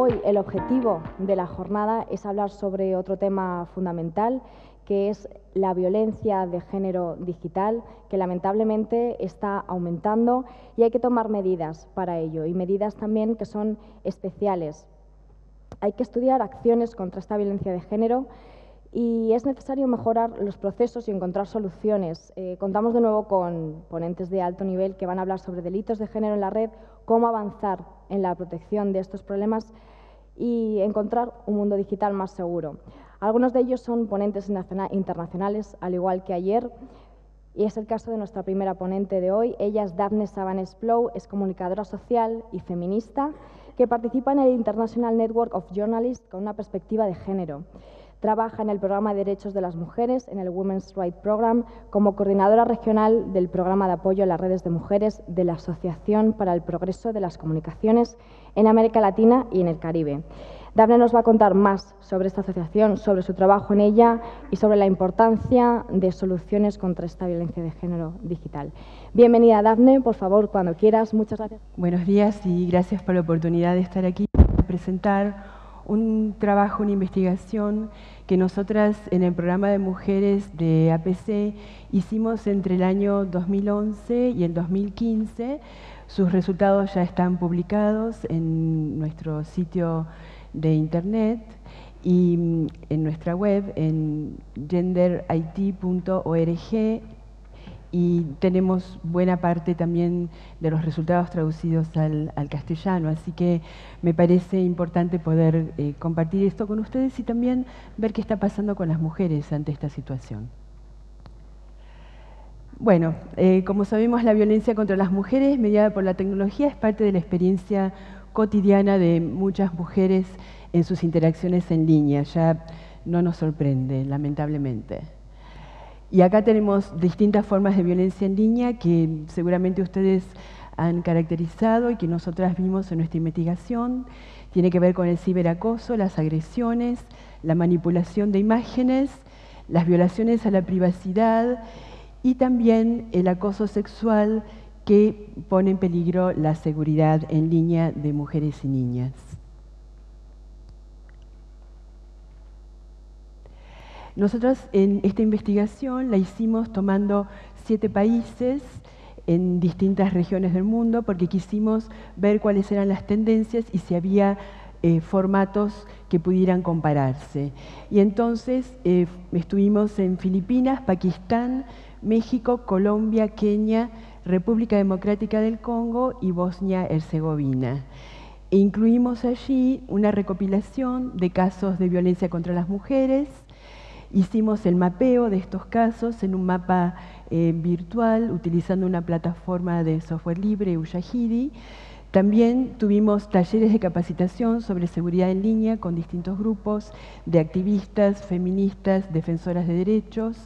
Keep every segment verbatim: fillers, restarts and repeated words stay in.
Hoy el objetivo de la jornada es hablar sobre otro tema fundamental, que es la violencia de género digital, que lamentablemente está aumentando y hay que tomar medidas para ello, y medidas también que son especiales. Hay que estudiar acciones contra esta violencia de género y es necesario mejorar los procesos y encontrar soluciones. Eh, contamos de nuevo con ponentes de alto nivel que van a hablar sobre delitos de género en la red, cómo avanzar en la protección de estos problemas y encontrar un mundo digital más seguro. Algunos de ellos son ponentes internacionales, al igual que ayer, y es el caso de nuestra primera ponente de hoy. Ella es Dafne Sabanes Plou, es comunicadora social y feminista, que participa en el International Network of Journalists con una perspectiva de género. Trabaja en el programa de derechos de las mujeres, en el Women's Rights Program, como coordinadora regional del programa de apoyo a las redes de mujeres de la Asociación para el Progreso de las Comunicaciones en América Latina y en el Caribe. Dafne nos va a contar más sobre esta asociación, sobre su trabajo en ella y sobre la importancia de soluciones contra esta violencia de género digital. Bienvenida, Dafne, por favor, cuando quieras. Muchas gracias. Buenos días y gracias por la oportunidad de estar aquí para presentar un trabajo, una investigación que nosotras en el programa de mujeres de A P C hicimos entre el año dos mil once y el dos mil quince. Sus resultados ya están publicados en nuestro sitio de Internet y en nuestra web, en genderit punto org, y tenemos buena parte también de los resultados traducidos al, al castellano, así que me parece importante poder eh, compartir esto con ustedes y también ver qué está pasando con las mujeres ante esta situación. Bueno, eh, como sabemos, la violencia contra las mujeres mediada por la tecnología es parte de la experiencia cotidiana de muchas mujeres en sus interacciones en línea, ya no nos sorprende, lamentablemente. Y acá tenemos distintas formas de violencia en línea que seguramente ustedes han caracterizado y que nosotras vimos en nuestra investigación. Tiene que ver con el ciberacoso, las agresiones, la manipulación de imágenes, las violaciones a la privacidad y también el acoso sexual que pone en peligro la seguridad en línea de mujeres y niñas. Nosotros en esta investigación la hicimos tomando siete países en distintas regiones del mundo porque quisimos ver cuáles eran las tendencias y si había eh, formatos que pudieran compararse. Y entonces eh, estuvimos en Filipinas, Pakistán, México, Colombia, Kenia, República Democrática del Congo y Bosnia-Herzegovina. E incluimos allí una recopilación de casos de violencia contra las mujeres. Hicimos el mapeo de estos casos en un mapa eh, virtual, utilizando una plataforma de software libre, Ushahidi. También tuvimos talleres de capacitación sobre seguridad en línea con distintos grupos de activistas, feministas, defensoras de derechos.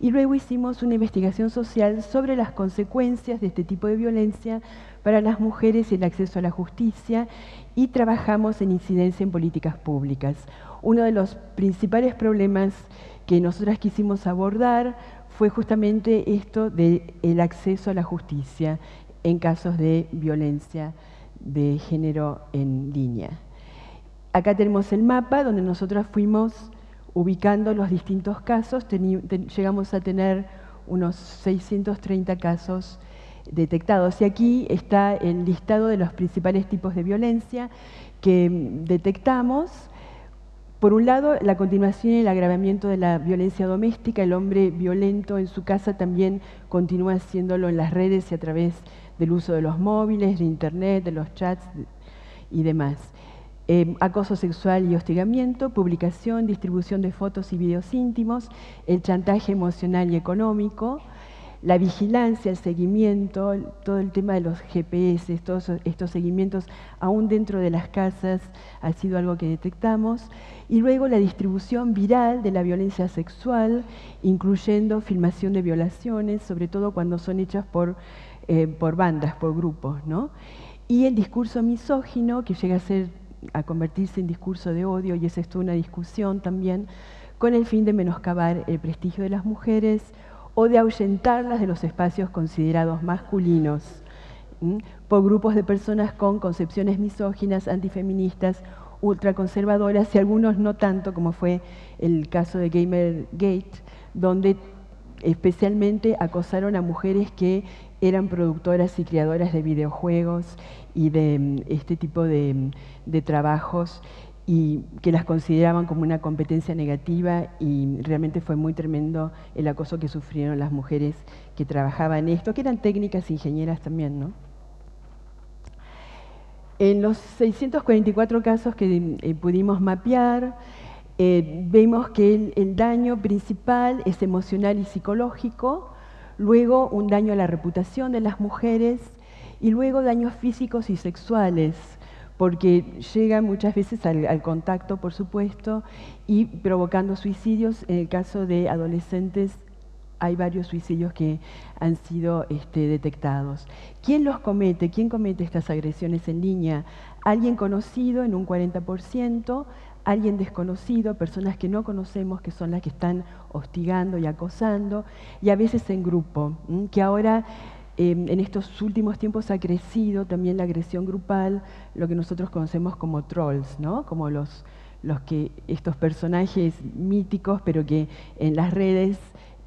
Y luego hicimos una investigación social sobre las consecuencias de este tipo de violencia para las mujeres y el acceso a la justicia, y trabajamos en incidencia en políticas públicas. Uno de los principales problemas que nosotras quisimos abordar fue justamente esto del acceso a la justicia en casos de violencia de género en línea. Acá tenemos el mapa donde nosotras fuimos ubicando los distintos casos. Llegamos a tener unos seiscientos treinta casos detectados. Y aquí está el listado de los principales tipos de violencia que detectamos. Por un lado, la continuación y el agravamiento de la violencia doméstica. El hombre violento en su casa también continúa haciéndolo en las redes y a través del uso de los móviles, de Internet, de los chats y demás. Eh, acoso sexual y hostigamiento, publicación, distribución de fotos y videos íntimos, el chantaje emocional y económico, la vigilancia, el seguimiento, todo el tema de los G P S, todos estos seguimientos aún dentro de las casas ha sido algo que detectamos. Y luego la distribución viral de la violencia sexual, incluyendo filmación de violaciones, sobre todo cuando son hechas por, eh, por bandas, por grupos, ¿no? Y el discurso misógino, que llega a ser, a convertirse en discurso de odio, y esa es toda una discusión también, con el fin de menoscabar el prestigio de las mujeres o de ahuyentarlas de los espacios considerados masculinos, ¿m? por grupos de personas con concepciones misóginas, antifeministas, ultraconservadoras y algunos no tanto, como fue el caso de Gamergate, donde especialmente acosaron a mujeres que eran productoras y creadoras de videojuegos y de este tipo de, de trabajos, y que las consideraban como una competencia negativa, y realmente fue muy tremendo el acoso que sufrieron las mujeres que trabajaban en esto, que eran técnicas ingenieras también, ¿no? En los seiscientos cuarenta y cuatro casos que eh, pudimos mapear, eh, vemos que el, el daño principal es emocional y psicológico, luego un daño a la reputación de las mujeres, y luego daños físicos y sexuales, porque llegan muchas veces al, al contacto, por supuesto, y provocando suicidios. En el caso de adolescentes, hay varios suicidios que han sido este, detectados. ¿Quién los comete? ¿Quién comete estas agresiones en línea? Alguien conocido en un cuarenta por ciento, alguien desconocido, personas que no conocemos, que son las que están hostigando y acosando, y a veces en grupo, que ahora... Eh, en estos últimos tiempos ha crecido también la agresión grupal, lo que nosotros conocemos como trolls, ¿no? Como los, los que, estos personajes míticos, pero que en las redes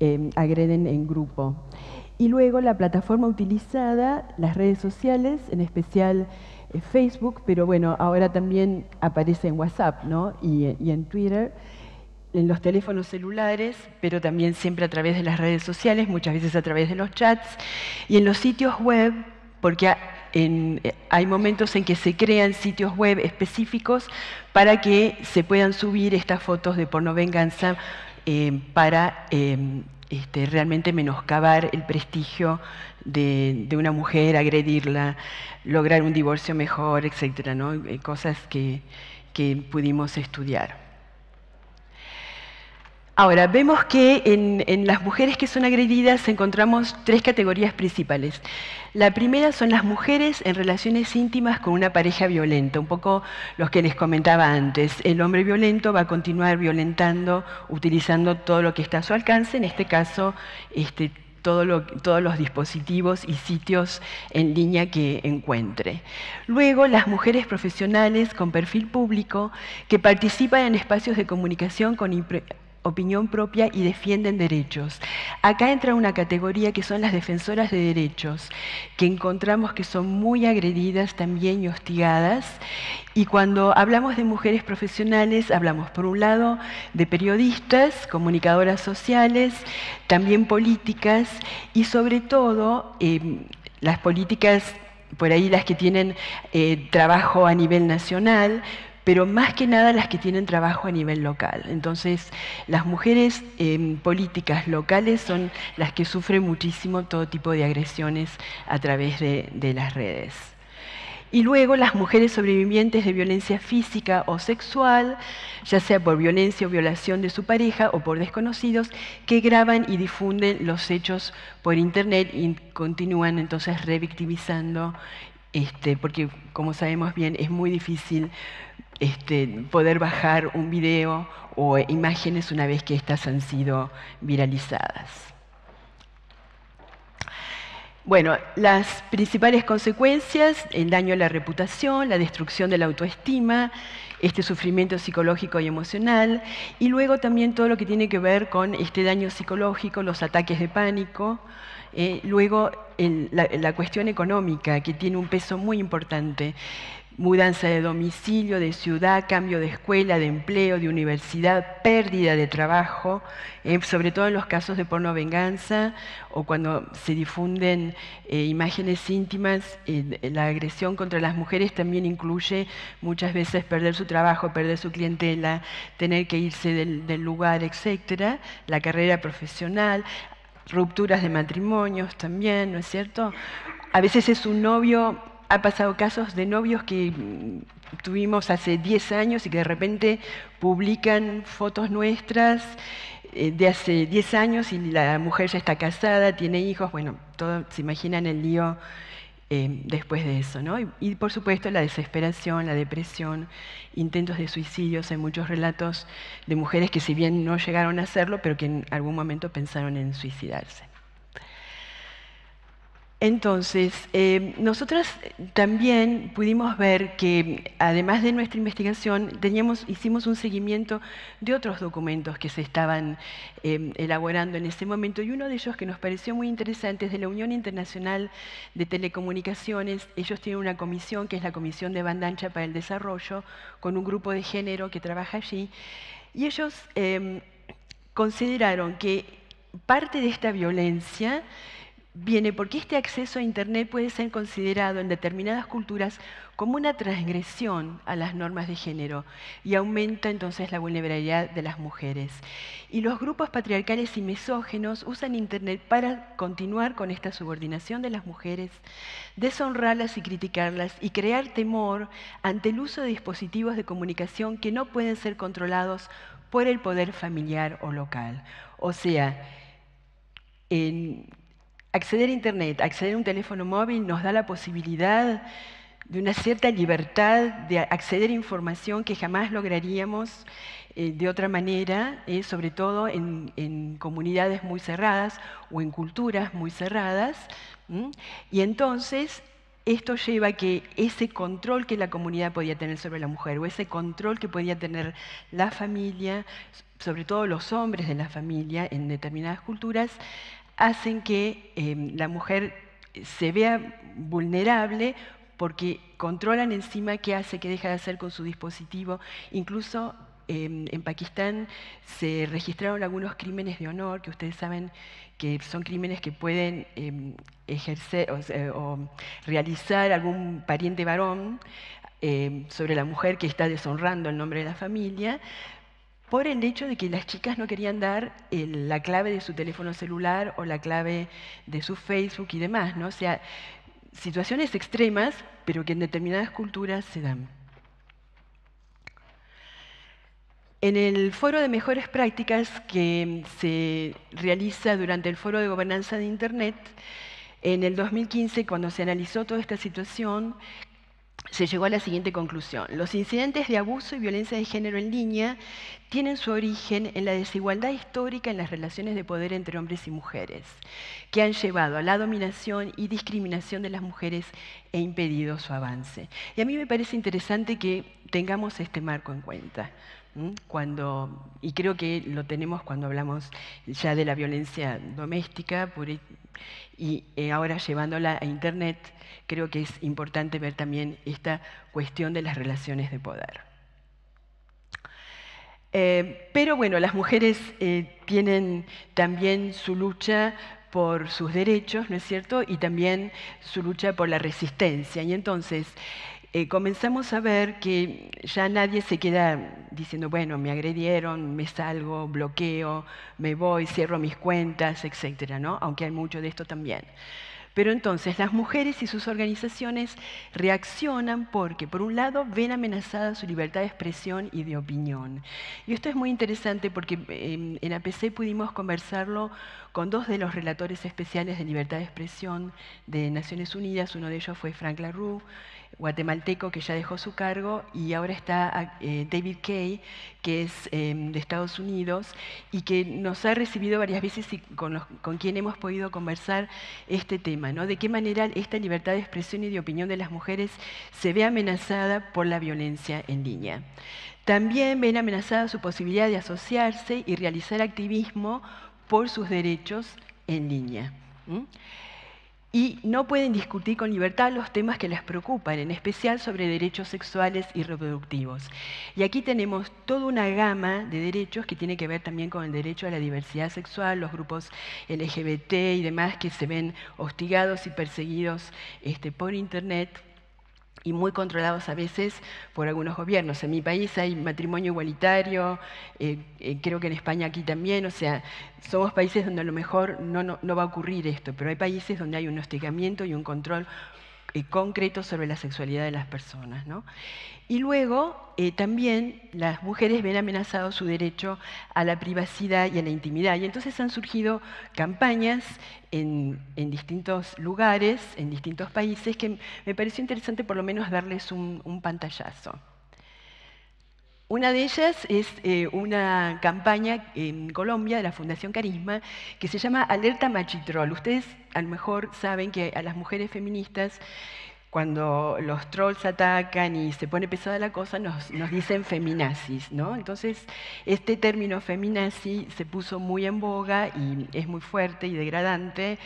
eh, agreden en grupo. Y luego la plataforma utilizada, las redes sociales, en especial eh, Facebook, pero bueno, ahora también aparece en WhatsApp, ¿no? y, y en Twitter, en los teléfonos celulares, pero también siempre a través de las redes sociales, muchas veces a través de los chats, y en los sitios web, porque hay momentos en que se crean sitios web específicos para que se puedan subir estas fotos de pornovenganza eh, para eh, este, realmente menoscabar el prestigio de, de una mujer, agredirla, lograr un divorcio mejor, etcétera, ¿no? Cosas que, que pudimos estudiar. Ahora, vemos que en, en las mujeres que son agredidas encontramos tres categorías principales. La primera son las mujeres en relaciones íntimas con una pareja violenta, un poco los que les comentaba antes. El hombre violento va a continuar violentando, utilizando todo lo que está a su alcance, en este caso, este, todo lo, todos los dispositivos y sitios en línea que encuentre. Luego, las mujeres profesionales con perfil público que participan en espacios de comunicación con opinión propia y defienden derechos. Acá entra una categoría que son las defensoras de derechos, que encontramos que son muy agredidas también y hostigadas. Y cuando hablamos de mujeres profesionales, hablamos por un lado de periodistas, comunicadoras sociales, también políticas y sobre todo eh, las políticas, por ahí las que tienen eh, trabajo a nivel nacional, pero más que nada las que tienen trabajo a nivel local. Entonces, las mujeres eh, políticas locales son las que sufren muchísimo todo tipo de agresiones a través de, de las redes. Y luego, las mujeres sobrevivientes de violencia física o sexual, ya sea por violencia o violación de su pareja o por desconocidos, que graban y difunden los hechos por Internet y continúan entonces revictimizando, este, porque, como sabemos bien, es muy difícil Este, poder bajar un video o imágenes una vez que estas han sido viralizadas. Bueno, las principales consecuencias, el daño a la reputación, la destrucción de la autoestima, este sufrimiento psicológico y emocional, y luego también todo lo que tiene que ver con este daño psicológico, los ataques de pánico, eh, luego el, la, la cuestión económica, que tiene un peso muy importante. Mudanza de domicilio, de ciudad, cambio de escuela, de empleo, de universidad, pérdida de trabajo, eh, sobre todo en los casos de pornovenganza o cuando se difunden eh, imágenes íntimas. Eh, la agresión contra las mujeres también incluye muchas veces perder su trabajo, perder su clientela, tener que irse del, del lugar, etcétera, la carrera profesional, rupturas de matrimonios también, ¿no es cierto? A veces es un novio. Ha pasado casos de novios que tuvimos hace diez años y que de repente publican fotos nuestras de hace diez años y la mujer ya está casada, tiene hijos, bueno, todos se imaginan el lío eh, después de eso, ¿no? Y, y por supuesto la desesperación, la depresión, intentos de suicidios, hay muchos relatos de mujeres que si bien no llegaron a hacerlo, pero que en algún momento pensaron en suicidarse. Entonces, eh, nosotras también pudimos ver que, además de nuestra investigación, teníamos, hicimos un seguimiento de otros documentos que se estaban eh, elaborando en ese momento, y uno de ellos que nos pareció muy interesante es de la Unión Internacional de Telecomunicaciones. Ellos tienen una comisión, que es la Comisión de Banda Ancha para el Desarrollo, con un grupo de género que trabaja allí, y ellos eh, consideraron que parte de esta violencia viene porque este acceso a Internet puede ser considerado en determinadas culturas como una transgresión a las normas de género y aumenta entonces la vulnerabilidad de las mujeres. Y los grupos patriarcales y misógenos usan Internet para continuar con esta subordinación de las mujeres, deshonrarlas y criticarlas y crear temor ante el uso de dispositivos de comunicación que no pueden ser controlados por el poder familiar o local. O sea, en acceder a Internet, acceder a un teléfono móvil nos da la posibilidad de una cierta libertad de acceder a información que jamás lograríamos eh, de otra manera, eh, sobre todo en, en comunidades muy cerradas o en culturas muy cerradas. ¿Mm? Y entonces, esto lleva a que ese control que la comunidad podía tener sobre la mujer, o ese control que podía tener la familia, sobre todo los hombres de la familia en determinadas culturas, hacen que eh, la mujer se vea vulnerable porque controlan encima qué hace, qué deja de hacer con su dispositivo. Incluso eh, en Pakistán se registraron algunos crímenes de honor, que ustedes saben que son crímenes que pueden eh, ejercer o, eh, o realizar algún pariente varón eh, sobre la mujer que está deshonrando el nombre de la familia, por el hecho de que las chicas no querían dar el, la clave de su teléfono celular o la clave de su Facebook y demás, ¿no? O sea, situaciones extremas, pero que en determinadas culturas se dan. En el Foro de Mejores Prácticas que se realiza durante el Foro de Gobernanza de Internet, en el dos mil quince, cuando se analizó toda esta situación, se llegó a la siguiente conclusión. Los incidentes de abuso y violencia de género en línea tienen su origen en la desigualdad histórica en las relaciones de poder entre hombres y mujeres, que han llevado a la dominación y discriminación de las mujeres e impedido su avance. Y a mí me parece interesante que tengamos este marco en cuenta, cuando, y creo que lo tenemos cuando hablamos ya de la violencia doméstica, por, y ahora llevándola a Internet, creo que es importante ver también esta cuestión de las relaciones de poder. Eh, pero bueno, las mujeres eh, tienen también su lucha por sus derechos, ¿no es cierto? Y también su lucha por la resistencia. Y entonces, Eh, comenzamos a ver que ya nadie se queda diciendo, bueno, me agredieron, me salgo, bloqueo, me voy, cierro mis cuentas, etcétera, ¿no? Aunque hay mucho de esto también. Pero entonces, las mujeres y sus organizaciones reaccionan porque, por un lado, ven amenazada su libertad de expresión y de opinión. Y esto es muy interesante porque eh, en A P C pudimos conversarlo con dos de los relatores especiales de libertad de expresión de Naciones Unidas. Uno de ellos fue Frank Larue, guatemalteco, que ya dejó su cargo, y ahora está eh, David Kay, que es eh, de Estados Unidos, y que nos ha recibido varias veces y con, los, con quien hemos podido conversar este tema, ¿no? De qué manera esta libertad de expresión y de opinión de las mujeres se ve amenazada por la violencia en línea. También ven amenazada su posibilidad de asociarse y realizar activismo por sus derechos en línea. ¿Mm? Y no pueden discutir con libertad los temas que las preocupan, en especial sobre derechos sexuales y reproductivos. Y aquí tenemos toda una gama de derechos que tiene que ver también con el derecho a la diversidad sexual, los grupos L G B T y demás que se ven hostigados y perseguidos este, por Internet y muy controlados a veces por algunos gobiernos. En mi país hay matrimonio igualitario, eh, eh, creo que en España aquí también, o sea, somos países donde a lo mejor no, no, no va a ocurrir esto, pero hay países donde hay un hostigamiento y un control eh, concreto sobre la sexualidad de las personas, ¿no? Y luego, eh, también las mujeres ven amenazado su derecho a la privacidad y a la intimidad. Y entonces han surgido campañas en, en distintos lugares, en distintos países, que me pareció interesante por lo menos darles un, un pantallazo. Una de ellas es eh, una campaña en Colombia de la Fundación Carisma que se llama Alerta Machi Troll. Ustedes a lo mejor saben que a las mujeres feministas, cuando los trolls atacan y se pone pesada la cosa, nos, nos dicen feminazis, ¿no? Entonces, este término feminazi se puso muy en boga y es muy fuerte y degradante.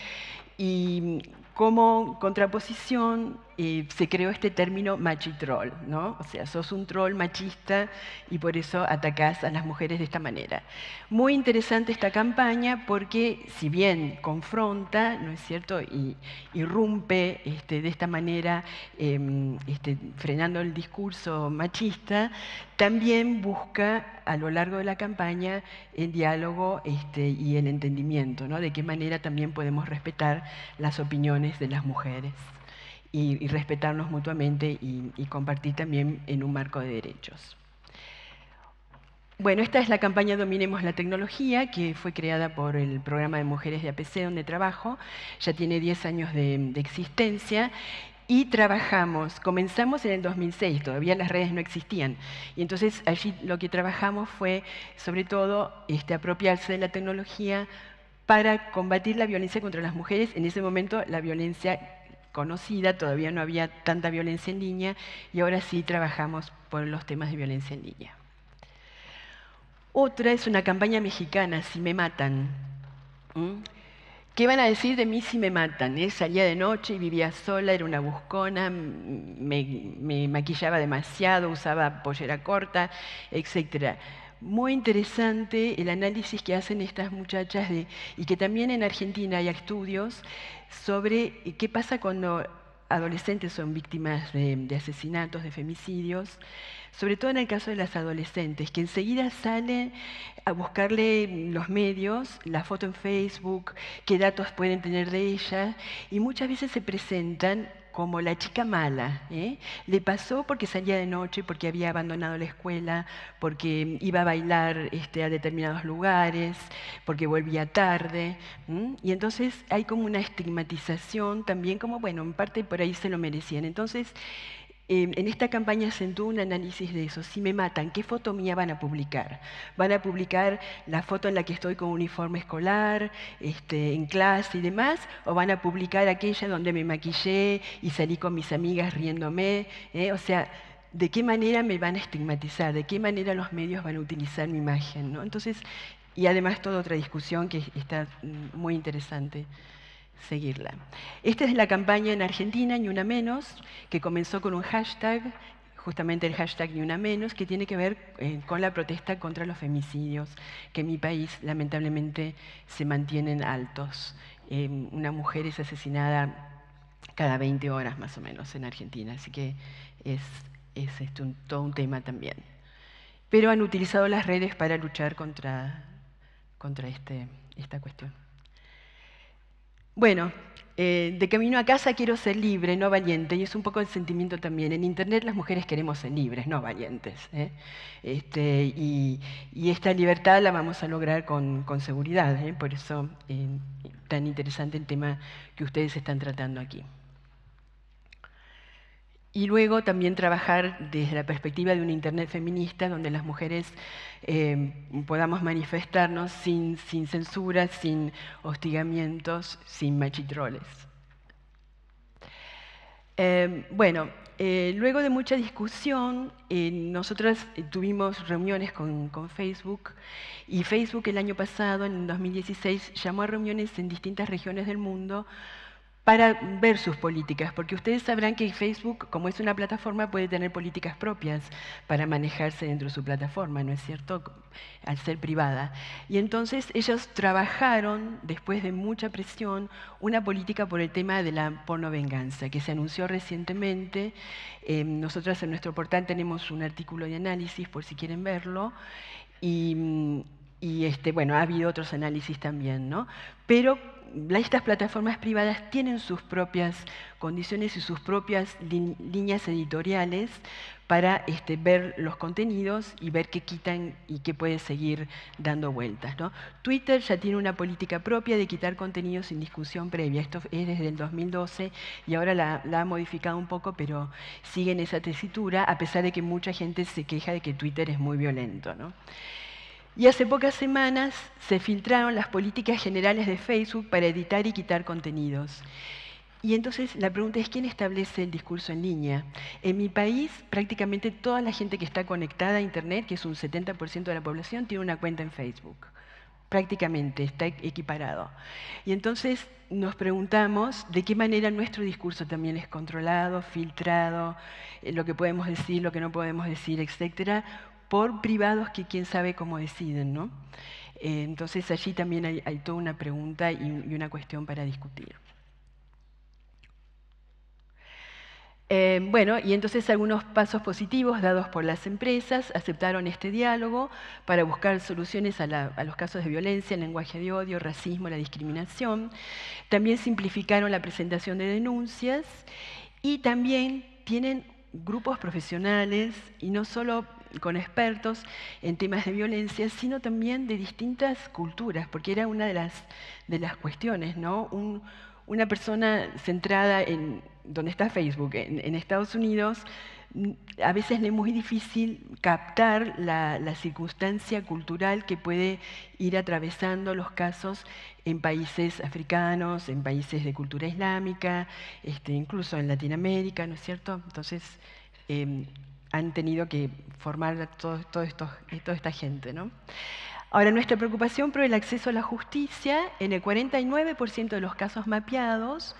Y como contraposición eh, se creó este término machitrol, ¿no? O sea, sos un troll machista y por eso atacás a las mujeres de esta manera. Muy interesante esta campaña porque, si bien confronta, ¿no es cierto?, y irrumpe este, de esta manera, eh, este, frenando el discurso machista, también busca, a lo largo de la campaña, el diálogo este, y el entendimiento, ¿no? De qué manera también podemos respetar las opiniones de las mujeres y, y respetarnos mutuamente y, y compartir también en un marco de derechos. Bueno, esta es la campaña Dominemos la Tecnología, que fue creada por el programa de mujeres de A P C, donde trabajo. Ya tiene diez años de, de existencia. Y trabajamos, comenzamos en el dos mil seis, todavía las redes no existían. Y entonces allí lo que trabajamos fue, sobre todo, este, apropiarse de la tecnología para combatir la violencia contra las mujeres. En ese momento la violencia conocida, todavía no había tanta violencia en línea, y ahora sí trabajamos por los temas de violencia en línea. Otra es una campaña mexicana, Si me matan. ¿Mm? ¿Qué van a decir de mí si me matan? ¿Eh? Salía de noche y vivía sola, era una buscona, me, me maquillaba demasiado, usaba pollera corta, etcétera. Muy interesante el análisis que hacen estas muchachas de, y que también en Argentina hay estudios sobre qué pasa cuando adolescentes son víctimas de, de asesinatos, de femicidios, sobre todo en el caso de las adolescentes, que enseguida salen a buscarle los medios, la foto en Facebook, qué datos pueden tener de ellas, y muchas veces se presentan como la chica mala, ¿eh? Le pasó porque salía de noche, porque había abandonado la escuela, porque iba a bailar este, a determinados lugares, porque volvía tarde, ¿m? Y entonces hay como una estigmatización también, como bueno, en parte por ahí se lo merecían. Entonces, en esta campaña sentó un análisis de eso. Si me matan, ¿qué foto mía van a publicar? Van a publicar la foto en la que estoy con uniforme escolar, este, en clase y demás, o van a publicar aquella donde me maquillé y salí con mis amigas riéndome, ¿eh? O sea, ¿de qué manera me van a estigmatizar? ¿De qué manera los medios van a utilizar mi imagen, ¿no? Entonces, y además toda otra discusión que está muy interesante seguirla. Esta es la campaña en Argentina, Ni Una Menos, que comenzó con un hashtag, justamente el hashtag Ni Una Menos, que tiene que ver eh, con la protesta contra los femicidios, que en mi país lamentablemente se mantienen altos. Eh, una mujer es asesinada cada veinte horas más o menos en Argentina, así que es, es esto un, todo un tema también. Pero han utilizado las redes para luchar contra, contra este, esta cuestión. Bueno, eh, de camino a casa quiero ser libre, no valiente, y es un poco el sentimiento también. En Internet las mujeres queremos ser libres, no valientes, ¿eh? Este, y, y esta libertad la vamos a lograr con, con seguridad, ¿eh? Por eso eh, tan interesante el tema que ustedes están tratando aquí. Y luego también trabajar desde la perspectiva de un Internet feminista, donde las mujeres eh, podamos manifestarnos sin, sin censura, sin hostigamientos, sin machitroles. Eh, bueno, eh, luego de mucha discusión, eh, nosotras tuvimos reuniones con, con Facebook, y Facebook el año pasado, en dos mil dieciséis, llamó a reuniones en distintas regiones del mundo para ver sus políticas, porque ustedes sabrán que Facebook, como es una plataforma, puede tener políticas propias para manejarse dentro de su plataforma, ¿no es cierto?, al ser privada. Y entonces ellos trabajaron, después de mucha presión, una política por el tema de la pornovenganza, que se anunció recientemente. Eh, nosotras en nuestro portal tenemos un artículo de análisis, por si quieren verlo, y Y este, bueno, ha habido otros análisis también, ¿no? Pero estas plataformas privadas tienen sus propias condiciones y sus propias líneas editoriales para este, ver los contenidos y ver qué quitan y qué puede seguir dando vueltas, ¿no? Twitter ya tiene una política propia de quitar contenidos sin discusión previa. Esto es desde el dos mil doce y ahora la, la ha modificado un poco, pero sigue en esa tesitura, a pesar de que mucha gente se queja de que Twitter es muy violento, ¿no? Y hace pocas semanas se filtraron las políticas generales de Facebook para editar y quitar contenidos. Y entonces la pregunta es, ¿quién establece el discurso en línea? En mi país, prácticamente toda la gente que está conectada a Internet, que es un setenta por ciento de la población, tiene una cuenta en Facebook. Prácticamente, está equiparado. Y entonces nos preguntamos de qué manera nuestro discurso también es controlado, filtrado, lo que podemos decir, lo que no podemos decir, etcétera, por privados que quién sabe cómo deciden, ¿no? Entonces allí también hay, hay toda una pregunta y una cuestión para discutir. Eh, bueno, y entonces algunos pasos positivos dados por las empresas aceptaron este diálogo para buscar soluciones a, la, a los casos de violencia, el lenguaje de odio, racismo, la discriminación. También simplificaron la presentación de denuncias y también tienen grupos profesionales, y no solo con expertos en temas de violencia, sino también de distintas culturas, porque era una de las, de las cuestiones, ¿no? Un, una persona centrada en donde está Facebook, en, en Estados Unidos, a veces es muy difícil captar la, la circunstancia cultural que puede ir atravesando los casos en países africanos, en países de cultura islámica, este, incluso en Latinoamérica, ¿no es cierto? Entonces, eh, han tenido que formar toda todo todo esta gente, ¿no? Ahora, nuestra preocupación por el acceso a la justicia, en el cuarenta y nueve por ciento de los casos mapeados,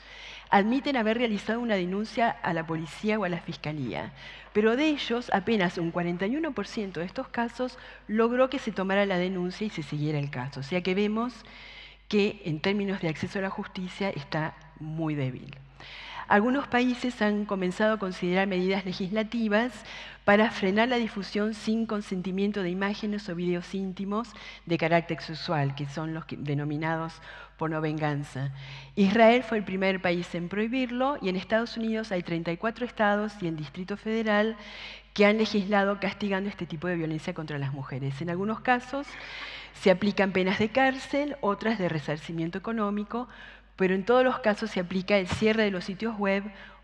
admiten haber realizado una denuncia a la policía o a la fiscalía. Pero de ellos, apenas un cuarenta y uno por ciento de estos casos logró que se tomara la denuncia y se siguiera el caso. O sea que vemos que en términos de acceso a la justicia está muy débil. Algunos países han comenzado a considerar medidas legislativas para frenar la difusión sin consentimiento de imágenes o videos íntimos de carácter sexual, que son los denominados pornovenganza. Israel fue el primer país en prohibirlo, y en Estados Unidos hay treinta y cuatro estados y el Distrito Federal que han legislado castigando este tipo de violencia contra las mujeres. En algunos casos se aplican penas de cárcel, otras de resarcimiento económico, pero en todos los casos se aplica el cierre de los sitios web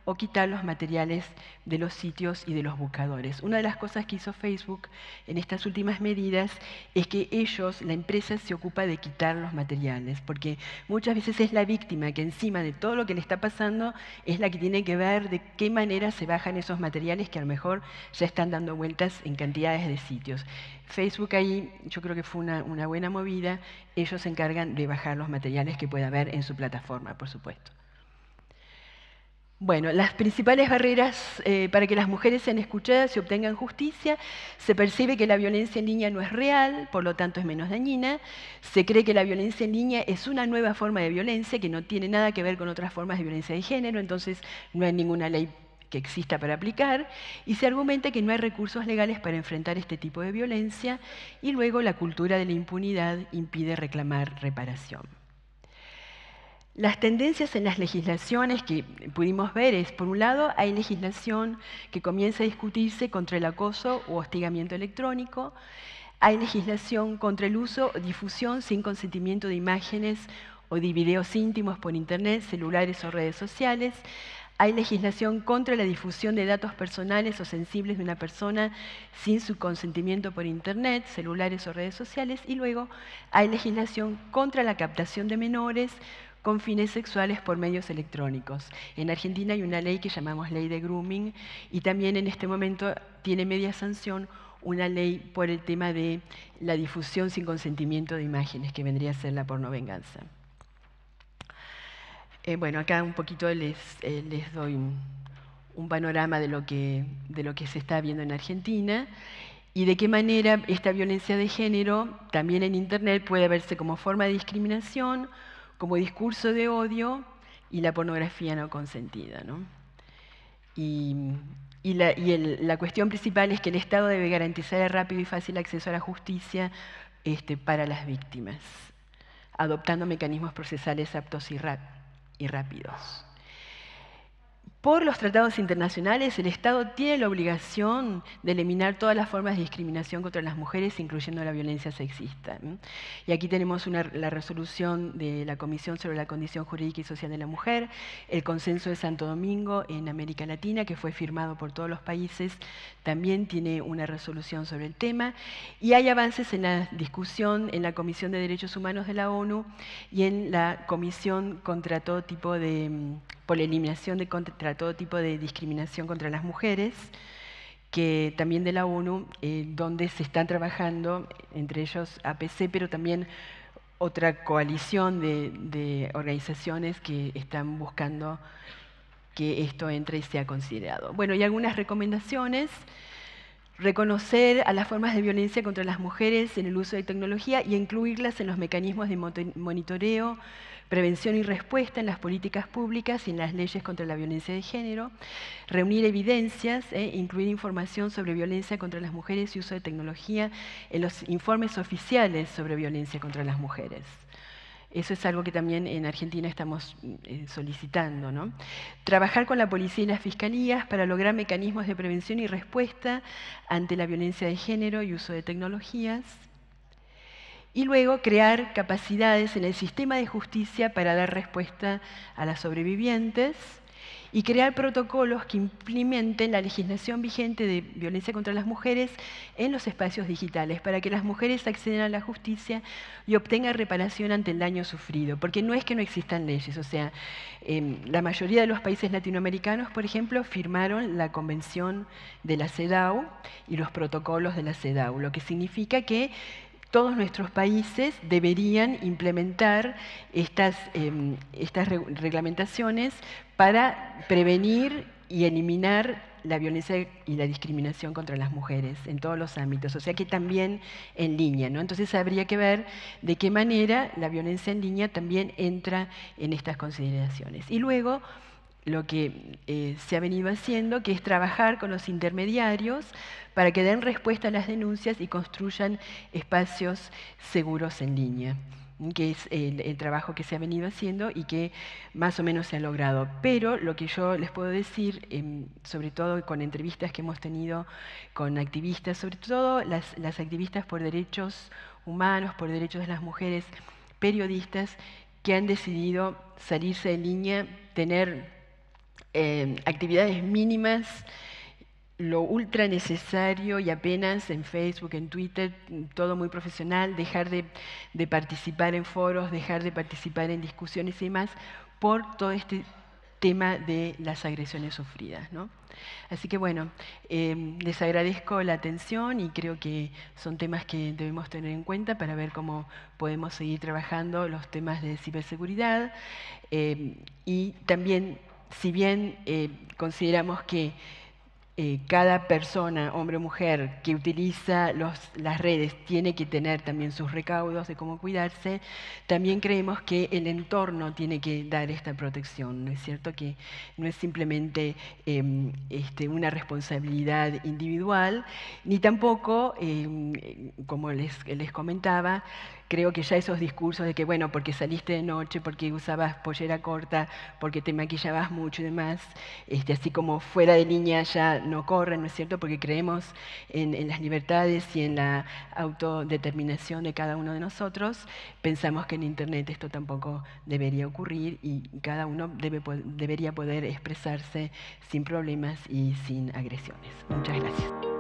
o quitar los materiales de los sitios y de los buscadores. Una de las cosas que hizo Facebook en estas últimas medidas es que ellos, la empresa, se ocupa de quitar los materiales, porque muchas veces es la víctima que encima de todo lo que le está pasando es la que tiene que ver de qué manera se bajan esos materiales que a lo mejor ya están dando vueltas en cantidades de sitios. Facebook ahí, yo creo que fue una, una buena movida. Ellos se encargan de bajar los materiales que pueda haber en su plataforma, por supuesto. Bueno, las principales barreras eh, para que las mujeres sean escuchadas y obtengan justicia: se percibe que la violencia en línea no es real, por lo tanto es menos dañina; se cree que la violencia en línea es una nueva forma de violencia que no tiene nada que ver con otras formas de violencia de género, entonces no hay ninguna ley que exista para aplicar, y se argumenta que no hay recursos legales para enfrentar este tipo de violencia, y luego la cultura de la impunidad impide reclamar reparación. Las tendencias en las legislaciones que pudimos ver es, por un lado, hay legislación que comienza a discutirse contra el acoso o hostigamiento electrónico, hay legislación contra el uso o difusión sin consentimiento de imágenes o de videos íntimos por Internet, celulares o redes sociales. Hay legislación contra la difusión de datos personales o sensibles de una persona sin su consentimiento por Internet, celulares o redes sociales. Y luego hay legislación contra la captación de menores con fines sexuales por medios electrónicos. En Argentina hay una ley que llamamos ley de grooming, y también en este momento tiene media sanción una ley por el tema de la difusión sin consentimiento de imágenes, que vendría a ser la pornovenganza. Eh, bueno, acá un poquito les, eh, les doy un, un panorama de lo, que, de lo que se está viendo en Argentina y de qué manera esta violencia de género también en Internet puede verse como forma de discriminación, como discurso de odio y la pornografía no consentida, ¿no? Y, y, la, y el, la cuestión principal es que el Estado debe garantizar el rápido y fácil acceso a la justicia este, para las víctimas, adoptando mecanismos procesales aptos y, y rápidos. Por los tratados internacionales, el Estado tiene la obligación de eliminar todas las formas de discriminación contra las mujeres, incluyendo la violencia sexista. Y aquí tenemos una, la resolución de la Comisión sobre la Condición Jurídica y Social de la Mujer, el Consenso de Santo Domingo en América Latina, que fue firmado por todos los países, también tiene una resolución sobre el tema. Y hay avances en la discusión en la Comisión de Derechos Humanos de la ONU y en la Comisión contra todo tipo de... por la eliminación de contra todo tipo de discriminación contra las mujeres, que también de la ONU, eh, donde se están trabajando, entre ellos A P C, pero también otra coalición de, de organizaciones que están buscando que esto entre y sea considerado. Bueno, y algunas recomendaciones. Reconocer a las formas de violencia contra las mujeres en el uso de tecnología y incluirlas en los mecanismos de monitoreo, prevención y respuesta en las políticas públicas y en las leyes contra la violencia de género. Reunir evidencias, eh, incluir información sobre violencia contra las mujeres y uso de tecnología en los informes oficiales sobre violencia contra las mujeres. Eso es algo que también en Argentina estamos solicitando, ¿no? Trabajar con la policía y las fiscalías para lograr mecanismos de prevención y respuesta ante la violencia de género y uso de tecnologías. Y luego crear capacidades en el sistema de justicia para dar respuesta a las sobrevivientes y crear protocolos que implementen la legislación vigente de violencia contra las mujeres en los espacios digitales para que las mujeres accedan a la justicia y obtengan reparación ante el daño sufrido. Porque no es que no existan leyes, o sea, eh, la mayoría de los países latinoamericanos, por ejemplo, firmaron la convención de la CEDAW y los protocolos de la CEDAW, lo que significa que todos nuestros países deberían implementar estas, eh, estas reglamentaciones para prevenir y eliminar la violencia y la discriminación contra las mujeres en todos los ámbitos, o sea que también en línea, ¿no? Entonces habría que ver de qué manera la violencia en línea también entra en estas consideraciones. Y luego, lo que eh, se ha venido haciendo, que es trabajar con los intermediarios para que den respuesta a las denuncias y construyan espacios seguros en línea, que es el, el trabajo que se ha venido haciendo y que más o menos se ha logrado. Pero lo que yo les puedo decir, eh, sobre todo con entrevistas que hemos tenido con activistas, sobre todo las, las activistas por derechos humanos, por derechos de las mujeres, periodistas que han decidido salirse de línea, tener Eh, actividades mínimas, lo ultra necesario y apenas en Facebook, en Twitter, todo muy profesional, dejar de, de participar en foros, dejar de participar en discusiones y demás, por todo este tema de las agresiones sufridas, ¿no? Así que bueno, eh, les agradezco la atención y creo que son temas que debemos tener en cuenta para ver cómo podemos seguir trabajando los temas de ciberseguridad eh, y también. Si bien eh, consideramos que eh, cada persona, hombre o mujer, que utiliza los, las redes tiene que tener también sus recaudos de cómo cuidarse, también creemos que el entorno tiene que dar esta protección, ¿no es cierto? Que no es simplemente eh, este, una responsabilidad individual, ni tampoco, eh, como les, les comentaba, creo que ya esos discursos de que, bueno, porque saliste de noche, porque usabas pollera corta, porque te maquillabas mucho y demás, este, así como fuera de línea ya no corren, ¿no es cierto? Porque creemos en, en las libertades y en la autodeterminación de cada uno de nosotros. Pensamos que en Internet esto tampoco debería ocurrir y cada uno debe, debería poder expresarse sin problemas y sin agresiones. Muchas gracias.